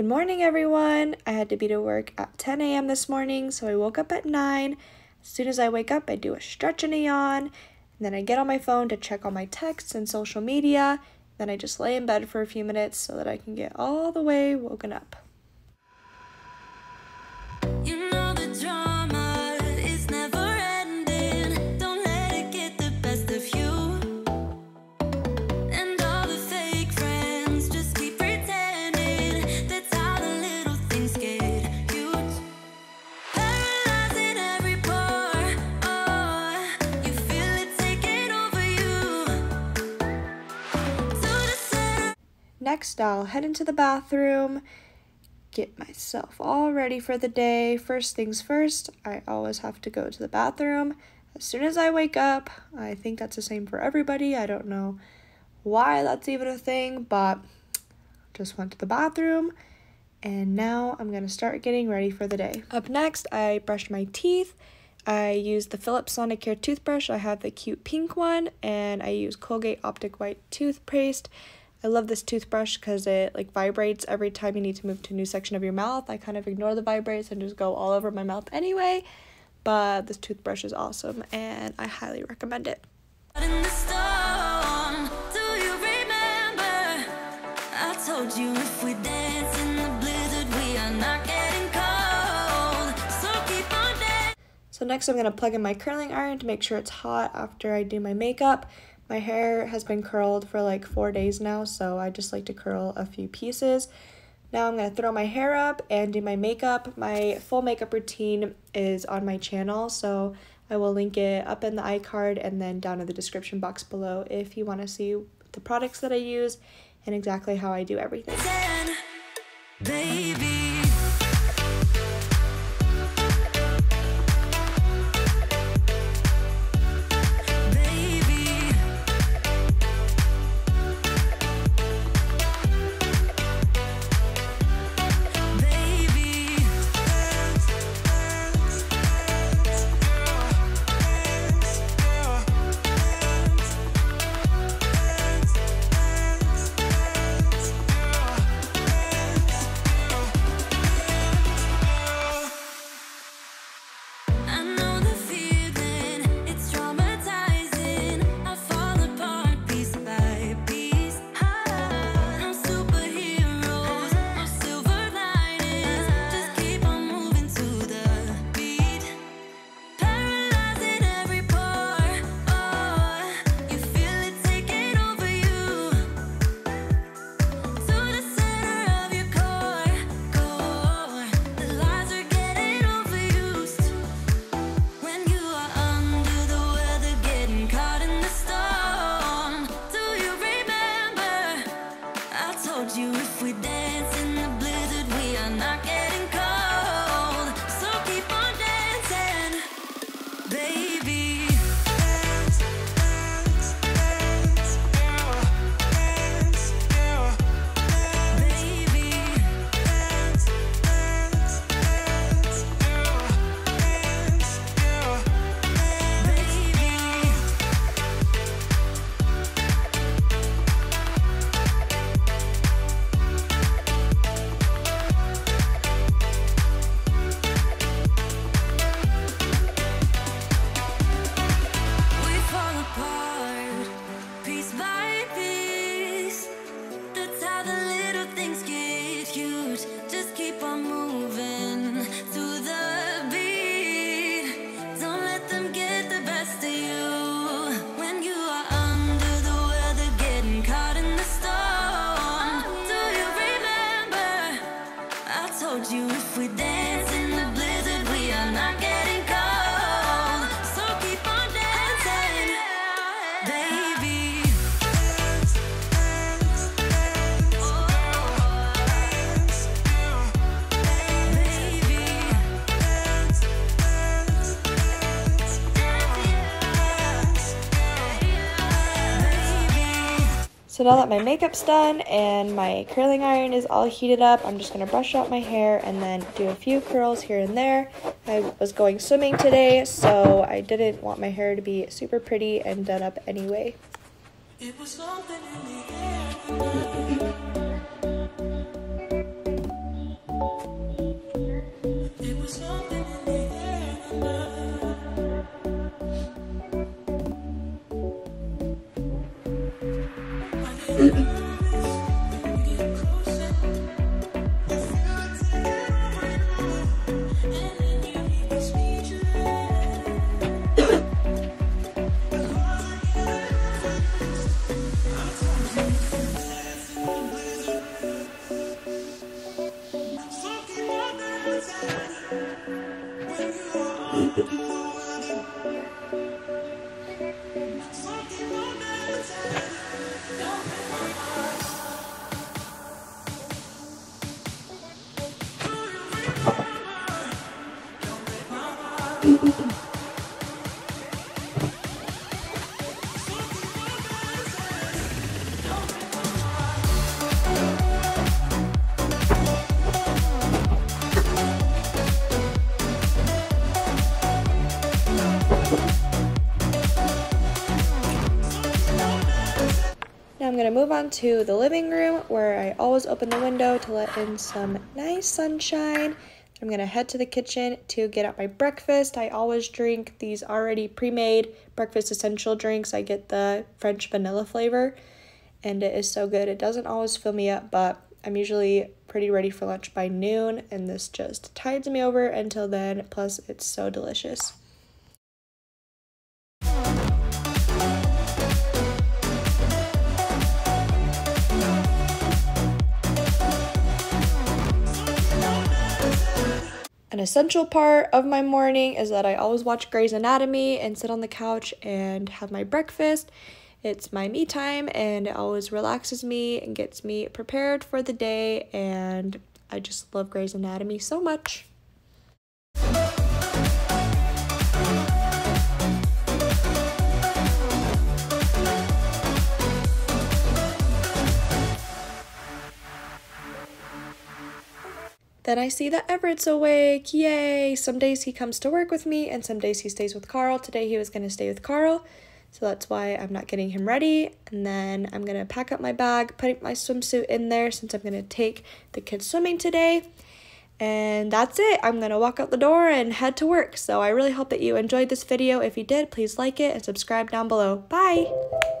Good morning, everyone. I had to be to work at 10 a.m. this morning, so I woke up at 9. As soon as I wake up, I do a stretch and a yawn, and then I get on my phone to check all my texts and social media. Then I just lay in bed for a few minutes so that I can get all the way woken up. You know the drama is never ending. Don't let it get the best of you. And all the fake friends just keep pretending. That's how the little things get huge. Paralyzing every pore. Oh, you feel it taking over you. So just... Next, I'll head into the bathroom. Get myself all ready for the day. First things first, I always have to go to the bathroom as soon as I wake up. I think that's the same for everybody. I don't know why that's even a thing, but just went to the bathroom and now I'm gonna start getting ready for the day. Up next, I brushed my teeth. I used the Philips Sonicare toothbrush. I have the cute pink one, and I use Colgate Optic White toothpaste. I love this toothbrush because it like vibrates every time you need to move to a new section of your mouth. I kind of ignore the vibrates and just go all over my mouth anyway, but this toothbrush is awesome and I highly recommend it. In the storm, do you remember? I told you if we dance in the blizzard, we are not getting cold, so keep on dancing. So next I'm going to plug in my curling iron to make sure it's hot after I do my makeup. My hair has been curled for like 4 days now, so I just like to curl a few pieces. Now I'm gonna throw my hair up and do my makeup. My full makeup routine is on my channel, so I will link it up in the iCard and then down in the description box below if you wanna see the products that I use and exactly how I do everything. Then, baby. So now that my makeup's done and my curling iron is all heated up, I'm just going to brush out my hair and then do a few curls here and there. I was going swimming today, so I didn't want my hair to be super pretty and done up anyway. It was something in the air. I'm going to move on to the living room where I always open the window to let in some nice sunshine. I'm going to head to the kitchen to get out my breakfast. I always drink these already pre-made breakfast essential drinks. I get the French vanilla flavor and it is so good. It doesn't always fill me up, but I'm usually pretty ready for lunch by noon and this just tides me over until then. Plus it's so delicious. An essential part of my morning is that I always watch Grey's Anatomy and sit on the couch and have my breakfast. It's my me time and it always relaxes me and gets me prepared for the day, and I just love Grey's Anatomy so much. Then I see that Everett's awake, yay! Some days he comes to work with me and some days he stays with Carl. Today he was going to stay with Carl, so that's why I'm not getting him ready. And then I'm going to pack up my bag, put my swimsuit in there since I'm going to take the kids swimming today. And that's it. I'm going to walk out the door and head to work. So I really hope that you enjoyed this video. If you did, please like it and subscribe down below. Bye!